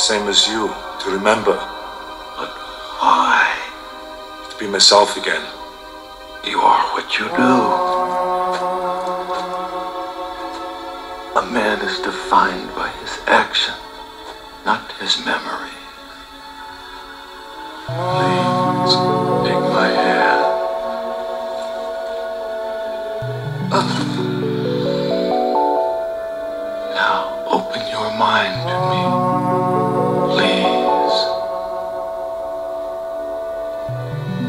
same as you, to remember. But why? To be myself again. You are what you do. A man is defined by his actions, not his memory. Please, take my hand. Now, open your mind to me. Please.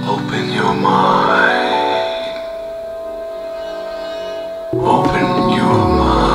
Open your mind. Open your mind.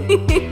Hehehe